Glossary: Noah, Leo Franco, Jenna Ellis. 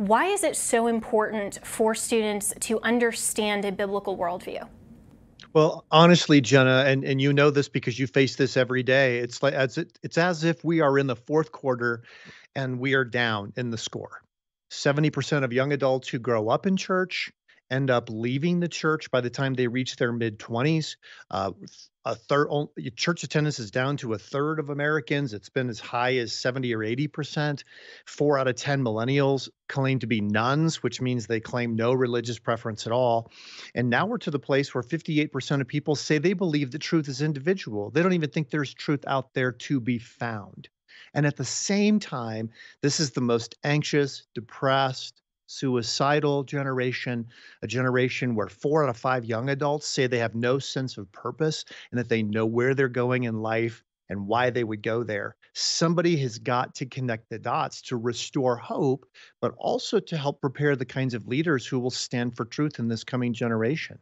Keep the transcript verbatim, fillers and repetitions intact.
Why is it so important for students to understand a biblical worldview? Well, honestly, Jenna, and, and you know this because you face this every day, it's like as it, it's as if we are in the fourth quarter and we are down in the score. seventy percent of young adults who grow up in church end up leaving the church by the time they reach their mid-twenties. Uh, a third, church attendance is down to a third of Americans. It's been as high as seventy or eighty percent. Four out of ten millennials claim to be nuns, which means they claim no religious preference at all. And now we're to the place where fifty-eight percent of people say they believe that truth is individual. They don't even think there's truth out there to be found. And at the same time, this is the most anxious, depressed, suicidal generation, a generation where four out of five young adults say they have no sense of purpose and that they know where they're going in life and why they would go there. Somebody has got to connect the dots to restore hope, but also to help prepare the kinds of leaders who will stand for truth in this coming generation.